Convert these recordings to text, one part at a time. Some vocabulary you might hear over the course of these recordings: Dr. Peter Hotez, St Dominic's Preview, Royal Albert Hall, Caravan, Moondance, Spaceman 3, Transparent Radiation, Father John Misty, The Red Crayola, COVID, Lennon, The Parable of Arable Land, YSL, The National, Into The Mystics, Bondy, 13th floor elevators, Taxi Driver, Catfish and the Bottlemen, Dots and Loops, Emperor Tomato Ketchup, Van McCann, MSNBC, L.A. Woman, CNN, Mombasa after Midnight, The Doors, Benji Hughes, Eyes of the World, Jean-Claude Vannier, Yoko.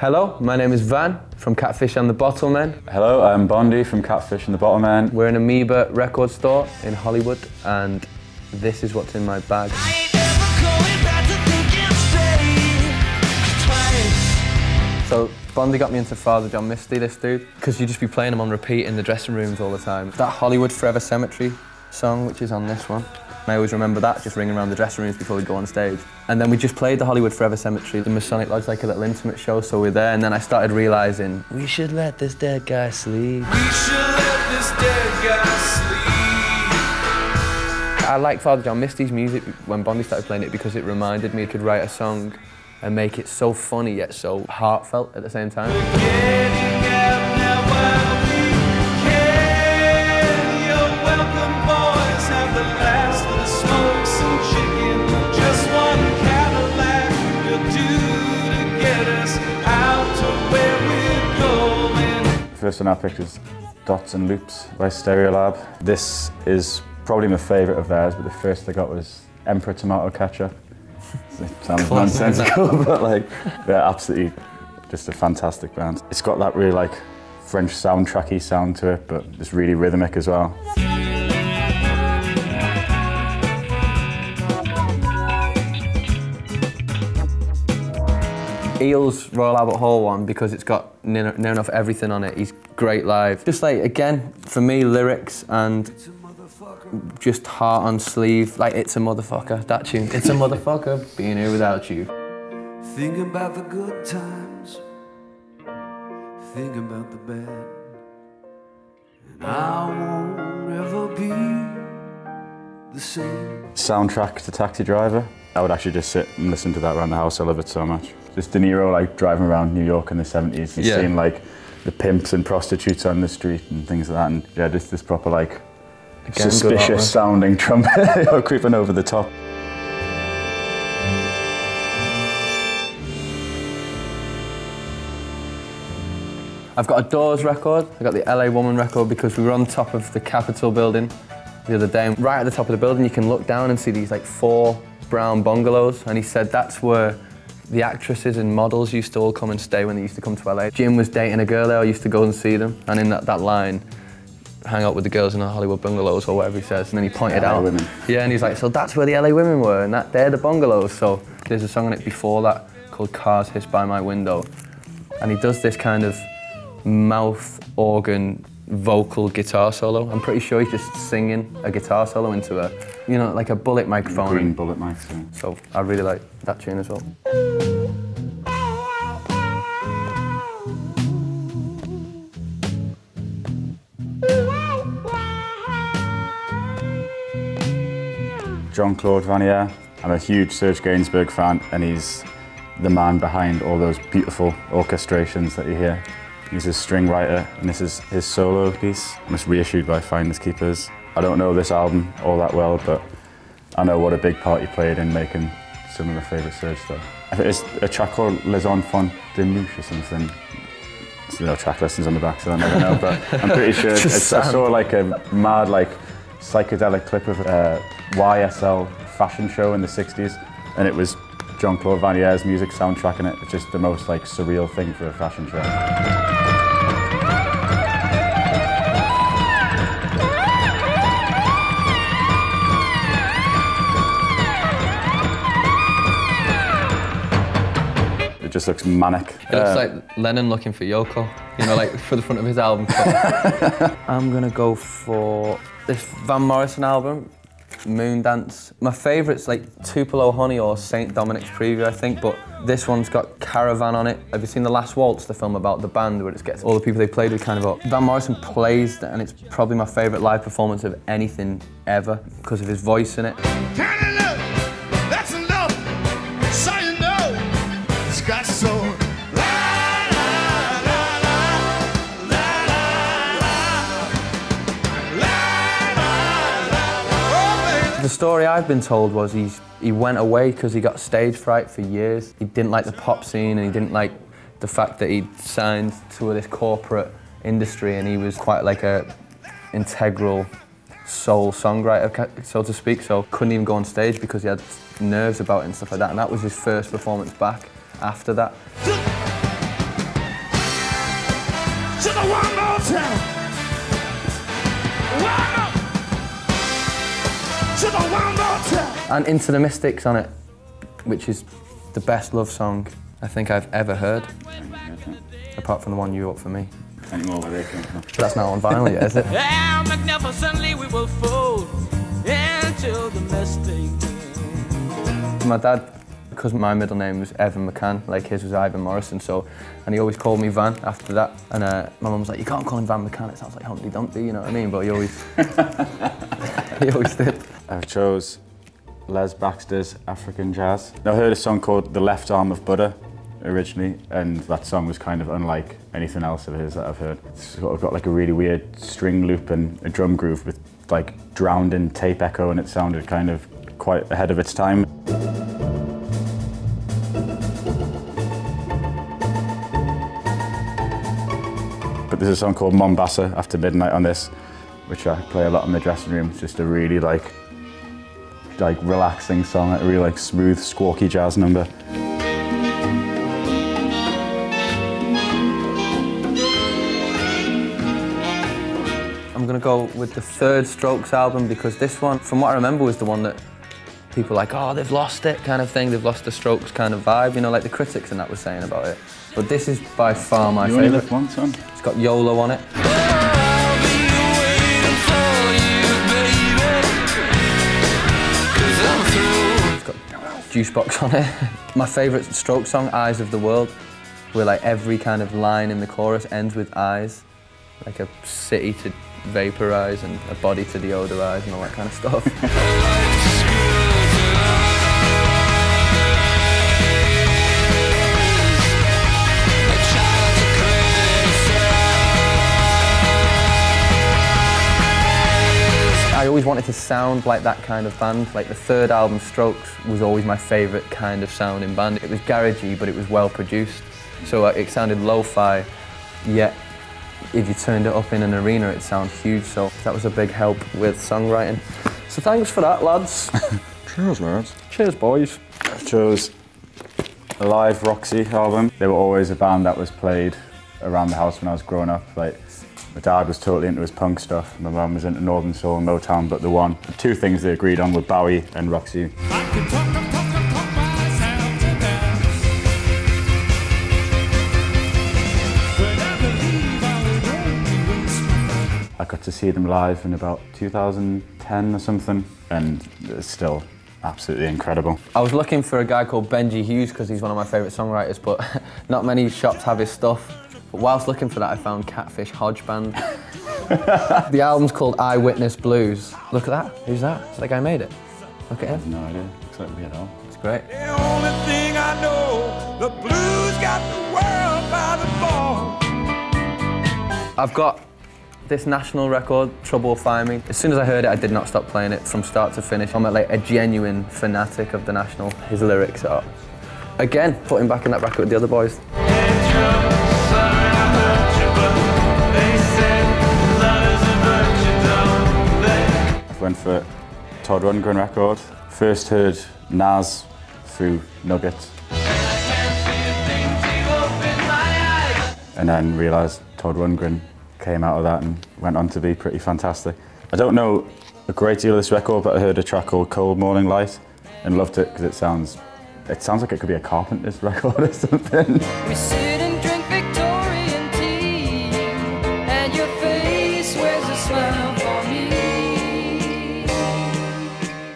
Hello, my name is Van from Catfish and the Bottlemen. Hello, I'm Bondi from Catfish and the Bottlemen. We're an Amoeba record store in Hollywood and this is what's in my bag. So Bondi got me into Father John Misty, this dude, because you'd just be playing him on repeat in the dressing rooms all the time. That Hollywood Forever Cemetery song, which is on this one. I always remember that, just ringing around the dressing rooms before we'd go on stage. And then we just played the Hollywood Forever Cemetery, the Masonic Lodge, like a little intimate show, so we're there, and then I started realising, we should let this dead guy sleep. We should let this dead guy sleep. I liked Father John Misty's music when Bondi started playing it because it reminded me he could write a song and make it so funny yet so heartfelt at the same time. First one I picked is Dots and Loops by Stereolab. This is probably my favourite of theirs, but the first I got was Emperor Tomato Ketchup. It sounds nonsensical, but like, they're absolutely just a fantastic band. It's got that really like French soundtracky sound to it, but it's really rhythmic as well. Eels Royal Albert Hall one because it's got near enough everything on it. He's great live. Just like, again, for me, lyrics and just heart on sleeve. Like, it's a motherfucker, that tune. It's a motherfucker being here without you. Think about the good times, think about the bad, and I won't ever be the same. Soundtrack to Taxi Driver. I would actually just sit and listen to that around the house. I love it so much. Just De Niro, like, driving around New York in the 70s and seeing, like, the pimps and prostitutes on the street and things like that. And, yeah, just this proper, like, suspicious-sounding trumpet creeping over the top. I've got a Doors record. I've got the L.A. Woman record because we were on top of the Capitol building the other day. And right at the top of the building, you can look down and see these, like, 4 brown bungalows. And he said that's where the actresses and models used to all come and stay when they used to come to LA. Jim was dating a girl there, I used to go and see them. And in that line, hang out with the girls in the Hollywood bungalows or whatever he says. And then he pointed out. Women. Yeah, and he's like, so that's where the LA women were, and they're the bungalows. So there's a song on it before that called Cars Hiss By My Window. And he does this kind of mouth organ vocal guitar solo. I'm pretty sure he's just singing a guitar solo into a, you know, like a bullet microphone. Green bullet microphone. So I really like that tune as well. Jean-Claude Vannier. I'm a huge Serge Gainsbourg fan, and he's the man behind all those beautiful orchestrations that you hear. He's a string writer, and this is his solo piece. And it's reissued by Finders Keepers. I don't know this album all that well, but I know what a big part he played in making some of my favourite Serge stuff. I think it's a track called L'enfant Des Mouches or something. There's no track listings on the back, so I never know, but I'm pretty sure it's I saw like a mad, like, psychedelic clip of a YSL fashion show in the 60s, and it was Jean-Claude Vannier's music soundtrack in it. It's just the most like surreal thing for a fashion show. It just looks manic. It looks like Lennon looking for Yoko, you know, like for the front of his album cover. I'm gonna go for this Van Morrison album, Moondance. My favourite's like Tupelo Honey or St Dominic's Preview, I think, but this one's got Caravan on it. Have you seen The Last Waltz, the film about the band where it gets all the people they played with kind of up? Van Morrison plays, and it's probably my favourite live performance of anything ever because of his voice in it. That's enough. So you know it's got soul. The story I've been told was he went away because he got stage fright for years. He didn't like the pop scene and he didn't like the fact that he'd signed to this corporate industry, and he was quite like a integral soul songwriter, so to speak, so couldn't even go on stage because he had nerves about it and stuff like that, and that was his first performance back after that. to the one motel. One up to the one motel. And Into the Mystics on it, which is the best love song I think I've ever heard, apart from the one you wrote for me. Anymore where they came from. That's not on vinyl yet, is it? How magnificently we will fold into the mystic. My dad, because my middle name was Evan McCann, like his was Ivan Morrison, so, and he always called me Van after that. And my mum was like, you can't call him Van McCann, it sounds like Humpty Dumpty, you know what I mean? But he always, he always did. I chose Les Baxter's African Jazz. I heard a song called The Left Arm of Buddha originally, and that song was kind of unlike anything else of his that I've heard. It's sort of got like a really weird string loop and a drum groove with like drowned in tape echo, and it sounded kind of quite ahead of its time. There's a song called Mombasa After Midnight on this, which I play a lot in the dressing room. It's just a really like relaxing song, a really like smooth, squawky jazz number. I'm gonna go with the third Strokes album because this one, from what I remember, was the one that people like, oh, they've lost it kind of thing, they've lost the Strokes kind of vibe, you know, like the critics and that were saying about it. But this is by far my favourite. You only live once, son. It's got YOLO on it. It's got Juicebox on it. My favourite Strokes song, Eyes of the World, where like every kind of line in the chorus ends with eyes, like a city to vaporise and a body to deodorise and all that kind of stuff. I always wanted to sound like that kind of band. Like the third album, Strokes, was always my favourite kind of sounding band. It was garagey, but it was well produced. So it sounded lo-fi, yet if you turned it up in an arena, it sounded huge. So that was a big help with songwriting. So thanks for that, lads. Cheers, lads. Cheers, boys. I chose a live Roxy album. They were always a band that was played around the house when I was growing up. Like, my dad was totally into his punk stuff, my mum was into Northern Soul and Motown, but the two things they agreed on were Bowie and Roxy. I can talk myself to death. When I believe I was broken. I got to see them live in about 2010 or something, and it's still absolutely incredible. I was looking for a guy called Benji Hughes because he's one of my favourite songwriters, but not many shops have his stuff. But whilst looking for that, I found Catfish Hodge Band. The album's called Eyewitness Blues. Look at that. Who's that? Is that the guy who made it? Look at him. I have no idea. Looks like we know. It's great. The only thing I know, the blues got the world by the ball. I've got this National record, Trouble Will Find Me. As soon as I heard it, I did not stop playing it from start to finish. I'm like a genuine fanatic of The National. His lyrics are, again, putting back in that record with the other boys. Went for Todd Rundgren record. First heard Nas through Nuggets. And then realised Todd Rundgren came out of that and went on to be pretty fantastic. I don't know a great deal of this record, but I heard a track called Cold Morning Light and loved it because it sounds like it could be a Carpenter's record or something. We sit and drink Victorian tea and your face wears a smile for me.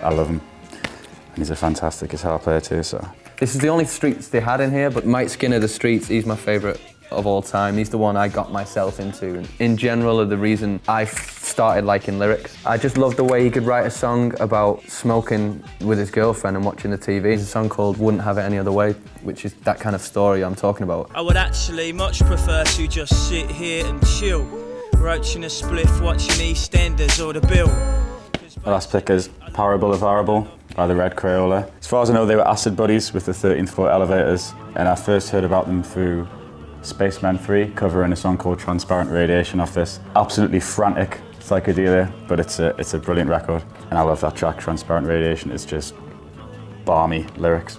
I love him, and he's a fantastic guitar player too, so. This is the only Streets they had in here, but Mike Skinner, The Streets, he's my favourite of all time. He's the one I got myself into, and in general are the reason I started liking lyrics. I just loved the way he could write a song about smoking with his girlfriend and watching the TV. There's a song called Wouldn't Have It Any Other Way, which is that kind of story I'm talking about. I would actually much prefer to just sit here and chill, roaching a spliff, watching EastEnders or The Bill. The last pick is Parable of Arable by the Red Crayola. As far as I know, they were acid buddies with the 13th floor Elevators, and I first heard about them through Spaceman 3, covering a song called Transparent Radiation off this. Absolutely frantic psychedelia, but it's a brilliant record, and I love that track, Transparent Radiation. It's just balmy lyrics.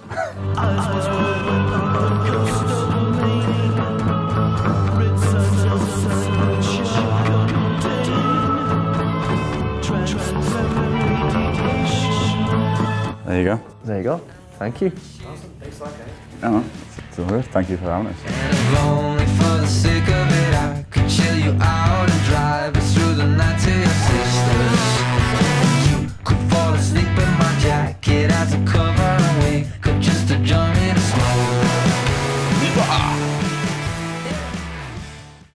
There you go. There you go. Thank you. Awesome. Thanks a lot, guys. Thank you for having us.